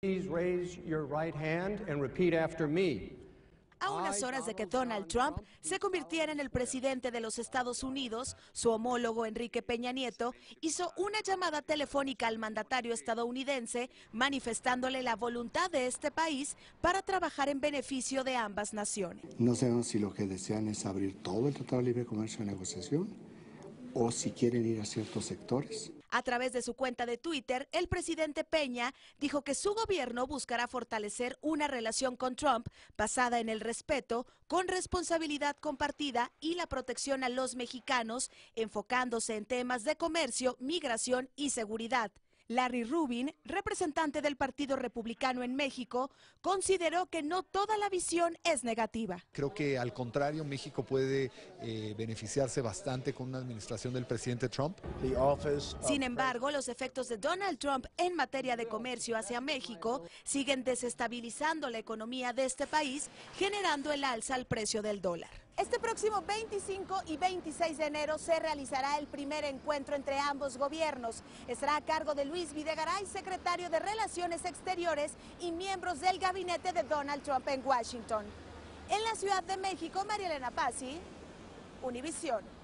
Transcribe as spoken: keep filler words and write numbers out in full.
Please raise your right hand and repeat after me. A unas horas de que Donald Trump se convirtiera en el presidente de los Estados Unidos, su homólogo Enrique Peña Nieto hizo una llamada telefónica al mandatario estadounidense manifestándole la voluntad de este país para trabajar en beneficio de ambas naciones. No sabemos si lo que desean es abrir todo el Tratado de Libre Comercio a negociación o si quieren ir a ciertos sectores. A través de su cuenta de Twitter, el presidente Peña dijo que su gobierno buscará fortalecer una relación con Trump basada en el respeto, con responsabilidad compartida y la protección a los mexicanos, enfocándose en temas de comercio, migración y seguridad. Larry Rubin, representante del Partido Republicano en México, consideró que no toda la visión es negativa. Creo que al contrario, México puede eh, beneficiarse bastante con una administración del presidente Trump. Sin embargo, los efectos de Donald Trump en materia de comercio hacia México siguen desestabilizando la economía de este país, generando el alza al precio del dólar. Este próximo veinticinco y veintiséis de enero se realizará el primer encuentro entre ambos gobiernos. Estará a cargo de Luis Videgaray, secretario de Relaciones Exteriores, y miembros del gabinete de Donald Trump en Washington. En la Ciudad de México, María Elena Pazzi, Univisión.